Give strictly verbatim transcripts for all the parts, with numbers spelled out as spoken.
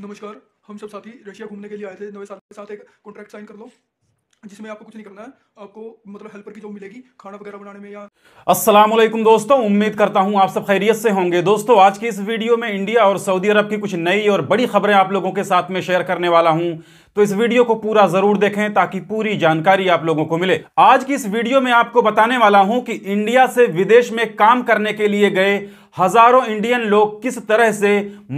नमस्कार, हम सब साथी रशिया घूमने के लिए आए थे। नवे साल के साथ एक कॉन्ट्रैक्ट साइन कर लो जिसमें आपको कुछ नहीं करना है, आपको मतलब हेल्पर की जॉब मिलेगी खाना वगैरह बनाने में। या अस्सलामुअलैकुम दोस्तों, उम्मीद करता हूं आप सब खैरियत से होंगे। दोस्तों आज की इस वीडियो में इंडिया और सऊदी अरब की कुछ नई और बड़ी खबरें आप लोगों के साथ में शेयर करने वाला हूं, तो इस वीडियो को पूरा जरूर देखें ताकि पूरी जानकारी आप लोगों को मिले। आज की इस वीडियो में आपको बताने वाला हूं कि इंडिया से विदेश में काम करने के लिए गए हजारों इंडियन लोग किस तरह से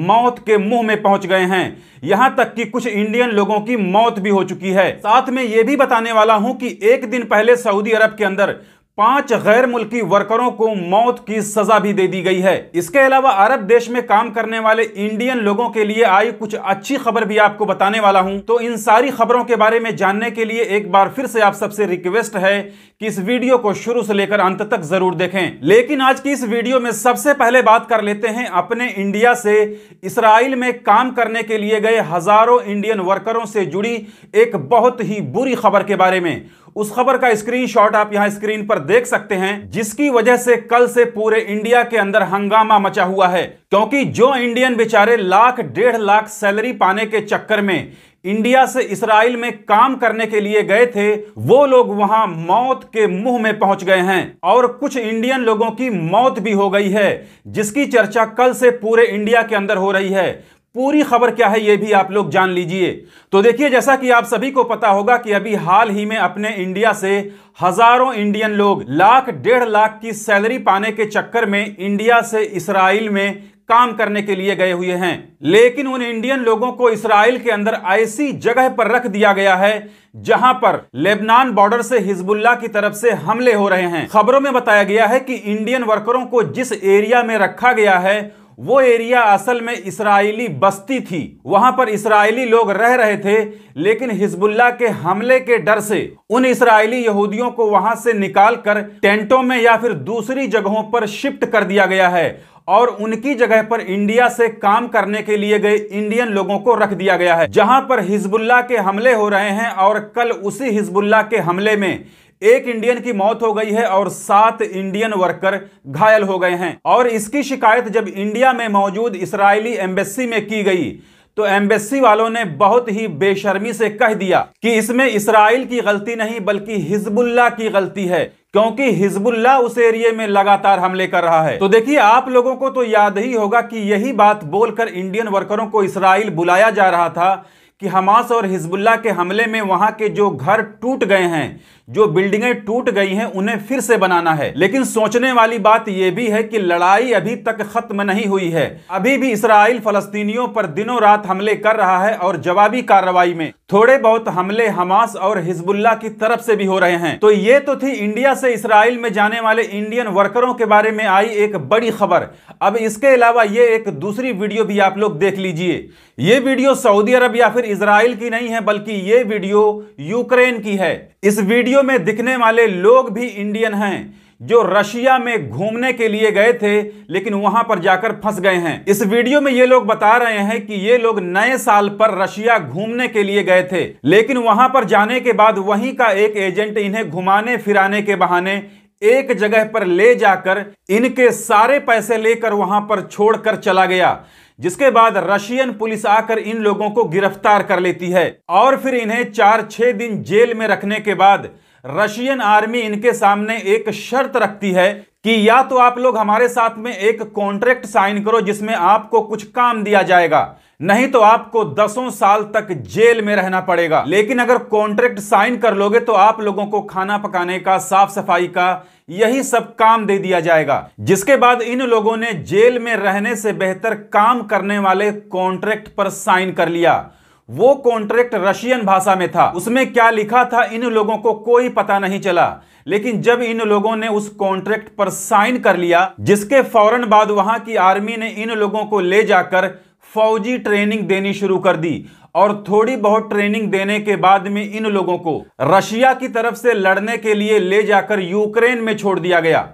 मौत के मुंह में पहुंच गए हैं, यहां तक कि कुछ इंडियन लोगों की मौत भी हो चुकी है। साथ में यह भी बताने वाला हूं कि एक दिन पहले सऊदी अरब के अंदर पांच गैर मुल्की वर्करों को मौत की सजा भी दे दी गई है। इसके अलावा अरब देश में काम करने वाले इंडियन लोगों के लिए आई कुछ अच्छी खबर भी आपको बताने वाला हूं। तो इन सारी खबरों के बारे में जानने के लिए एक बार फिर से आप सबसे रिक्वेस्ट है कि इस वीडियो को शुरू से लेकर अंत तक जरूर देखें। लेकिन आज की इस वीडियो में सबसे पहले बात कर लेते हैं अपने इंडिया से इसराइल में काम करने के लिए गए हजारों इंडियन वर्करों से जुड़ी एक बहुत ही बुरी खबर के बारे में। उस खबर का स्क्रीनशॉट आप यहां स्क्रीन पर देख सकते हैं, जिसकी वजह से कल से पूरे इंडिया के अंदर हंगामा मचा हुआ है, क्योंकि जो इंडियन बेचारे लाख डेढ़ लाख सैलरी पाने के चक्कर में इंडिया से इसराइल में काम करने के लिए गए थे, वो लोग वहां मौत के मुंह में पहुंच गए हैं और कुछ इंडियन लोगों की मौत भी हो गई है, जिसकी चर्चा कल से पूरे इंडिया के अंदर हो रही है। पूरी खबर क्या है ये भी आप लोग जान लीजिए। तो देखिए, जैसा कि आप सभी को पता होगा कि अभी हाल ही में अपने इंडिया से हजारों इंडियन लोग लाख डेढ़ लाख की सैलरी पाने के चक्कर में इंडिया से इसराइल में काम करने के लिए गए हुए हैं। लेकिन उन इंडियन लोगों को इसराइल के अंदर ऐसी जगह पर रख दिया गया है जहां पर लेबनान बॉर्डर से हिजबुल्ला की तरफ से हमले हो रहे हैं। खबरों में बताया गया है कि इंडियन वर्करों को जिस एरिया में रखा गया है वो एरिया असल में इसराइली बस्ती थी, वहां पर इसराइली लोग रह रहे थे, लेकिन हिजबुल्ला के हमले के डर से उन इसराइली यहूदियों को वहां से निकालकर टेंटों में या फिर दूसरी जगहों पर शिफ्ट कर दिया गया है और उनकी जगह पर इंडिया से काम करने के लिए गए इंडियन लोगों को रख दिया गया है, जहां पर हिजबुल्ला के हमले हो रहे हैं। और कल उसी हिजबुल्ला के हमले में एक इंडियन की मौत हो गई है और सात इंडियन वर्कर घायल हो गए हैं। और इसकी शिकायत जब इंडिया में मौजूद इसराइली एम्बेसी में की गई तो एम्बेसी वालों ने बहुत ही बेशर्मी से कह दिया कि इसमें इसराइल की गलती नहीं बल्कि हिजबुल्ला की गलती है, क्योंकि हिजबुल्ला उस एरिया में लगातार हमले कर रहा है। तो देखिए, आप लोगों को तो याद ही होगा कि यही बात बोलकर इंडियन वर्करों को इसराइल बुलाया जा रहा था कि हमास और हिजबुल्ला के हमले में वहां के जो घर टूट गए हैं, जो बिल्डिंगें टूट गई हैं, उन्हें फिर से बनाना है। लेकिन सोचने वाली बात यह भी है कि लड़ाई अभी तक खत्म नहीं हुई है, अभी भी इसराइल फलस्तीनियों पर दिनों रात हमले कर रहा है और जवाबी कार्रवाई में थोड़े बहुत हमले हमास और हिजबुल्ला की तरफ से भी हो रहे हैं। तो ये तो थी इंडिया से इसराइल में जाने वाले इंडियन वर्करों के बारे में आई एक बड़ी खबर। अब इसके अलावा ये एक दूसरी वीडियो भी आप लोग देख लीजिए। ये वीडियो सऊदी अरब या फिर इसराइल की नहीं है, बल्कि ये वीडियो यूक्रेन की है। इस वीडियो में दिखने वाले लोग भी इंडियन हैं जो रशिया में घूमने के लिए गए थे, लेकिन वहां पर जाकर फंस गए हैं। इस वीडियो में ये लोग बता रहे हैं कि ये लोग नए साल पर रशिया घूमने के लिए गए थे, लेकिन वहां पर जाने के बाद वहीं का एक एजेंट इन्हें घुमाने फिराने के बहाने एक जगह पर ले जाकर इनके सारे पैसे लेकर वहां पर छोड़कर चला गया, जिसके बाद रशियन पुलिस आकर इन लोगों को गिरफ्तार कर लेती है और फिर इन्हें चार छह दिन जेल में रखने के बाद रशियन आर्मी इनके सामने एक शर्त रखती है कि या तो आप लोग हमारे साथ में एक कॉन्ट्रैक्ट साइन करो जिसमें आपको कुछ काम दिया जाएगा, नहीं तो आपको दसों साल तक जेल में रहना पड़ेगा। लेकिन अगर कॉन्ट्रैक्ट साइन कर लोगे तो आप लोगों को खाना पकाने का, साफ सफाई का, यही सब काम दे दिया जाएगा। जिसके बाद इन लोगों ने जेल में रहने से बेहतर काम करने वाले कॉन्ट्रैक्ट पर साइन कर लिया। वो कॉन्ट्रैक्ट रशियन भाषा में था, उसमें क्या लिखा था इन लोगों को कोई पता नहीं चला, लेकिन जब इन लोगों ने उस कॉन्ट्रैक्ट पर साइन कर लिया, जिसके फौरन बाद वहां की आर्मी ने इन लोगों को ले जाकर फौजी ट्रेनिंग देनी शुरू कर दी और थोड़ी बहुत ट्रेनिंग देने के बाद में इन लोगों को रशिया की तरफ से लड़ने के लिए ले जाकर यूक्रेन में छोड़ दिया गया।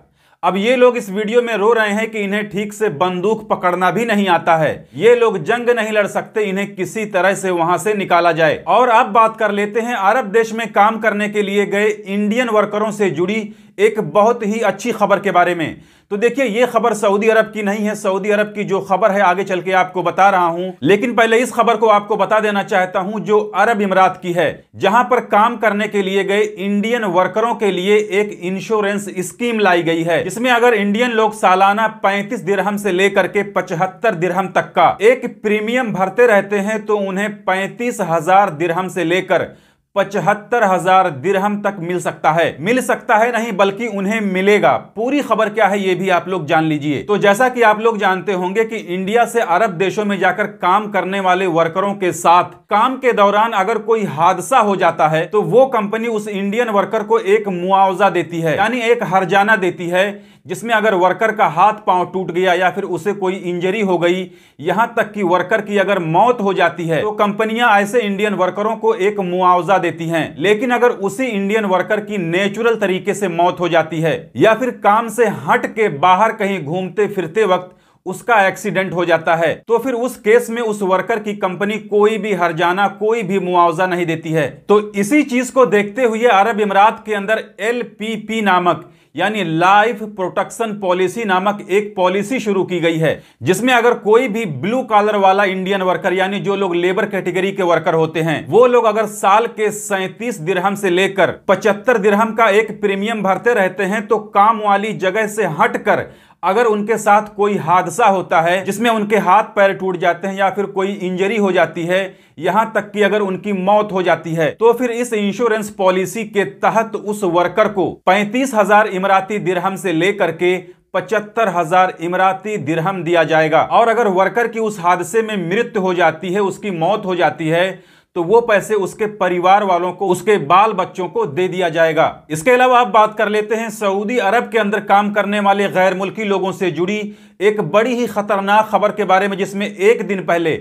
अब ये लोग इस वीडियो में रो रहे हैं कि इन्हें ठीक से बंदूक पकड़ना भी नहीं आता है, ये लोग जंग नहीं लड़ सकते, इन्हें किसी तरह से वहां से निकाला जाए। और अब बात कर लेते हैं अरब देश में काम करने के लिए गए इंडियन वर्करों से जुड़ी एक बहुत ही अच्छी खबर के बारे में। तो देखिए ये खबर सऊदी अरब की नहीं है, सऊदी अरब की जो खबर है आगे चल के आपको बता रहा हूं, लेकिन पहले इस खबर को आपको बता देना चाहता हूं जो अरब इमारात की है, जहां पर काम करने के लिए गए इंडियन वर्करों के लिए एक इंश्योरेंस स्कीम लाई गई है, जिसमें अगर इंडियन लोग सालाना पैंतीस दिरहम से लेकर के पचहत्तर दिरहम तक का एक प्रीमियम भरते रहते हैं तो उन्हें पैंतीस हजार दिरहम से लेकर पचहत्तर हजार दिरहम तक मिल सकता है मिल सकता है नहीं बल्कि उन्हें मिलेगा। पूरी खबर क्या है ये भी आप लोग जान लीजिए। तो जैसा कि आप लोग जानते होंगे कि इंडिया से अरब देशों में जाकर काम करने वाले वर्करों के साथ काम के दौरान अगर कोई हादसा हो जाता है तो वो कंपनी उस इंडियन वर्कर को एक मुआवजा देती है, यानी एक हर्जाना देती है, जिसमें अगर वर्कर का हाथ पांव टूट गया या फिर उसे कोई इंजरी हो गई, यहां तक कि वर्कर की अगर मौत हो जाती है तो कंपनियां ऐसे इंडियन वर्करों को एक मुआवजा देती हैं। लेकिन अगर उसी इंडियन वर्कर की नेचुरल तरीके से मौत हो जाती है या फिर काम से हट के बाहर कहीं घूमते फिरते वक्त उसका एक्सीडेंट हो जाता है तो फिर उस केस में उस वर्कर की कंपनी कोई भी हर्जाना, कोई भी मुआवजा नहीं देती है। तो इसी चीज को देखते हुए अरब इमारात के अंदर एल पी पी नामक यानी लाइफ प्रोटेक्शन पॉलिसी नामक एक पॉलिसी शुरू की गई है, जिसमें अगर कोई भी ब्लू कॉलर वाला इंडियन वर्कर यानी जो लोग लेबर कैटेगरी के वर्कर होते हैं वो लोग अगर साल के सैंतीस दिरहम से लेकर पचहत्तर दिरहम का एक प्रीमियम भरते रहते हैं तो काम वाली जगह से हटकर अगर उनके साथ कोई हादसा होता है जिसमें उनके हाथ पैर टूट जाते हैं या फिर कोई इंजरी हो जाती है, यहां तक कि अगर उनकी मौत हो जाती है तो फिर इस इंश्योरेंस पॉलिसी के तहत उस वर्कर को पैंतीस हजार इमराती दिरहम से लेकर के पचहत्तर हजार इमराती दिरहम दिया जाएगा। और अगर वर्कर की उस हादसे में मृत्यु हो जाती है, उसकी मौत हो जाती है, तो वो पैसे उसके परिवार वालों को, उसके बाल बच्चों को दे दिया जाएगा। इसके अलावा अब बात कर लेते हैं सऊदी अरब के अंदर काम करने वाले गैर मुल्की लोगों से जुड़ी एक बड़ी ही खतरनाक खबर के बारे में, जिसमें एक दिन पहले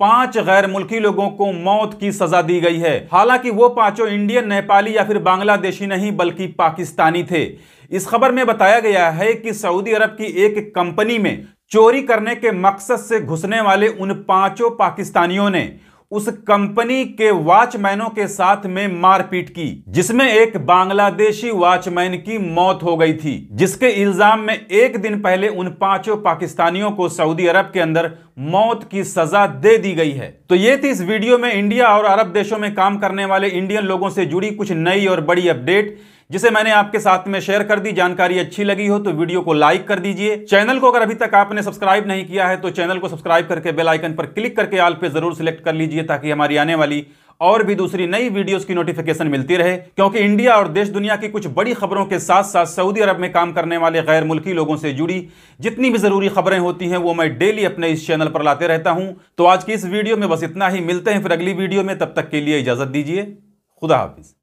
पांच गैर मुल्की लोगों को मौत की सजा दी गई है। हालांकि वो पांचों इंडियन, नेपाली या फिर बांग्लादेशी नहीं बल्कि पाकिस्तानी थे। इस खबर में बताया गया है कि सऊदी अरब की एक कंपनी में चोरी करने के मकसद से घुसने वाले उन पांचों पाकिस्तानियों ने उस कंपनी के वॉचमैनों के साथ में मारपीट की, जिसमें एक बांग्लादेशी वॉचमैन की मौत हो गई थी, जिसके इल्जाम में एक दिन पहले उन पांचों पाकिस्तानियों को सऊदी अरब के अंदर मौत की सजा दे दी गई है। तो ये थी इस वीडियो में इंडिया और अरब देशों में काम करने वाले इंडियन लोगों से जुड़ी कुछ नई और बड़ी अपडेट, जिसे मैंने आपके साथ में शेयर कर दी। जानकारी अच्छी लगी हो तो वीडियो को लाइक कर दीजिए। चैनल को अगर अभी तक आपने सब्सक्राइब नहीं किया है तो चैनल को सब्सक्राइब करके बेल आइकन पर क्लिक करके ऑल पे जरूर सिलेक्ट कर लीजिए, ताकि हमारी आने वाली और भी दूसरी नई वीडियोस की नोटिफिकेशन मिलती रहे। क्योंकि इंडिया और देश दुनिया की कुछ बड़ी खबरों के साथ साथ सऊदी अरब में काम करने वाले गैर मुल्की लोगों से जुड़ी जितनी भी जरूरी खबरें होती हैं वो मैं डेली अपने इस चैनल पर लाते रहता हूं। तो आज की इस वीडियो में बस इतना ही, मिलते हैं फिर अगली वीडियो में, तब तक के लिए इजाजत दीजिए। खुदा हाफिज।